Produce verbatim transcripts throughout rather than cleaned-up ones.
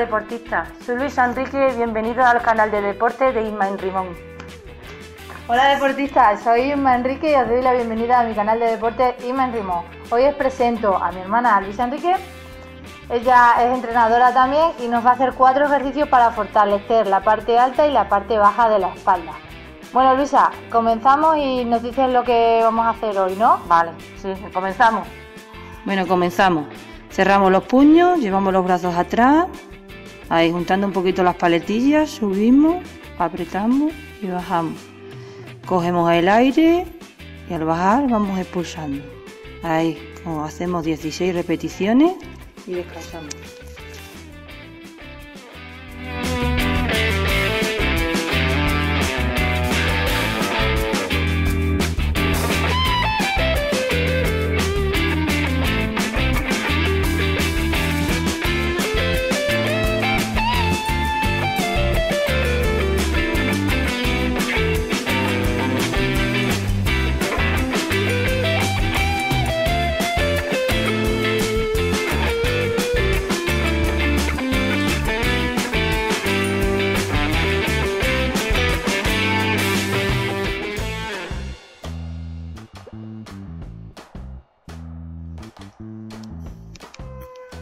deportistas. Soy Luisa Enrique, bienvenido al canal de deporte de Inma Enrimon. Hola deportistas, soy Inma Enrique y os doy la bienvenida a mi canal de deporte Inma Enrimon. Hoy os presento a mi hermana Luisa Enrique. Ella es entrenadora también y nos va a hacer cuatro ejercicios para fortalecer la parte alta y la parte baja de la espalda. Bueno Luisa, comenzamos y nos dices lo que vamos a hacer hoy, ¿no? Vale, sí, comenzamos. Bueno, comenzamos. Cerramos los puños, llevamos los brazos atrás, ahí juntando un poquito las paletillas, subimos, apretamos y bajamos. Cogemos el aire y al bajar vamos expulsando. Ahí, como hacemos dieciséis repeticiones. Y descansamos.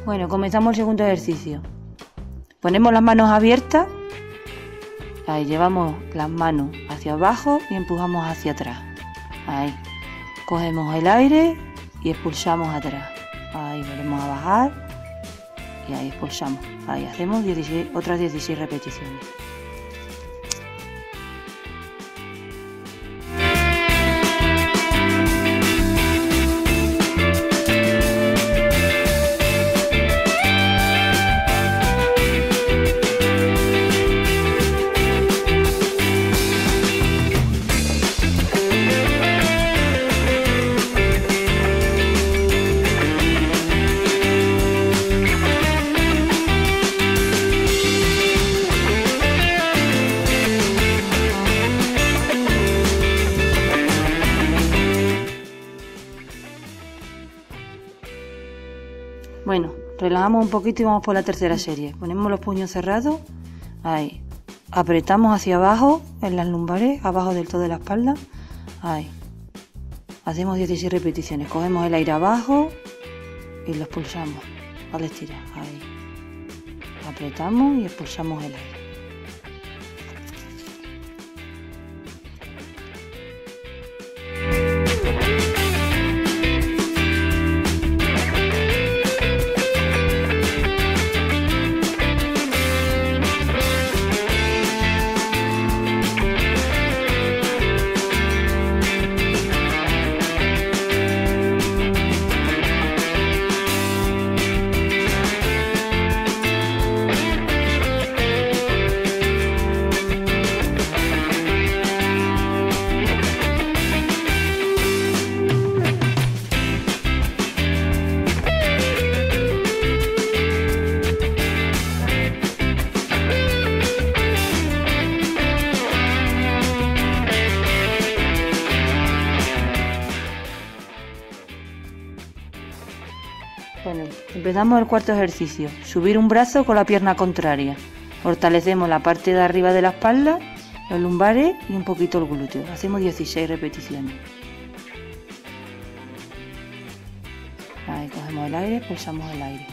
Bueno, comenzamos el segundo ejercicio. Ponemos las manos abiertas. Ahí, llevamos las manos hacia abajo y empujamos hacia atrás. Ahí. Cogemos el aire y expulsamos atrás. Ahí, volvemos a bajar. Y ahí expulsamos. Ahí, hacemos dieciséis, otras dieciséis repeticiones. Bueno, relajamos un poquito y vamos por la tercera serie. Ponemos los puños cerrados, ahí, apretamos hacia abajo en las lumbares, abajo del todo de la espalda, ahí, hacemos dieciséis repeticiones, cogemos el aire abajo y lo expulsamos, al estirar, ahí, apretamos y expulsamos el aire. Bueno, empezamos el cuarto ejercicio, subir un brazo con la pierna contraria, fortalecemos la parte de arriba de la espalda, los lumbares y un poquito el glúteo, hacemos dieciséis repeticiones. Ahí cogemos el aire, pulsamos el aire.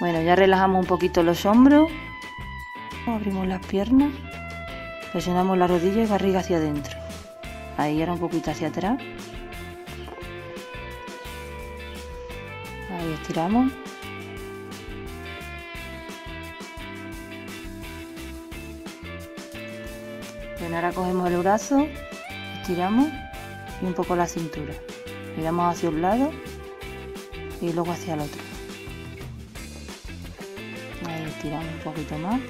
Bueno, ya relajamos un poquito los hombros, abrimos las piernas, presionamos la rodilla y barriga hacia adentro. Ahí, ahora un poquito hacia atrás. Ahí estiramos. Bueno, ahora cogemos el brazo, estiramos y un poco la cintura. Miramos hacia un lado y luego hacia el otro. Ahí estiramos un poquito más.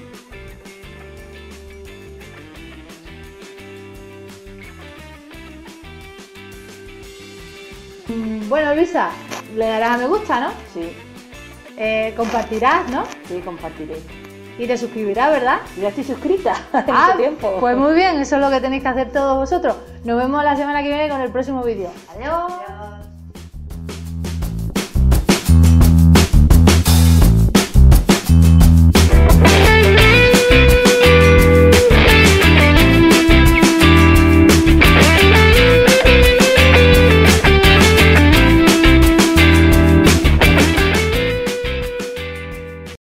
Bueno, Luisa, le darás a me gusta, ¿no? Sí. Eh, compartirás, ¿no? Sí, compartiré. Y te suscribirás, ¿verdad? Ya estoy suscrita hace ah, mucho tiempo. Pues muy bien, eso es lo que tenéis que hacer todos vosotros. Nos vemos la semana que viene con el próximo vídeo. Adiós. Adiós.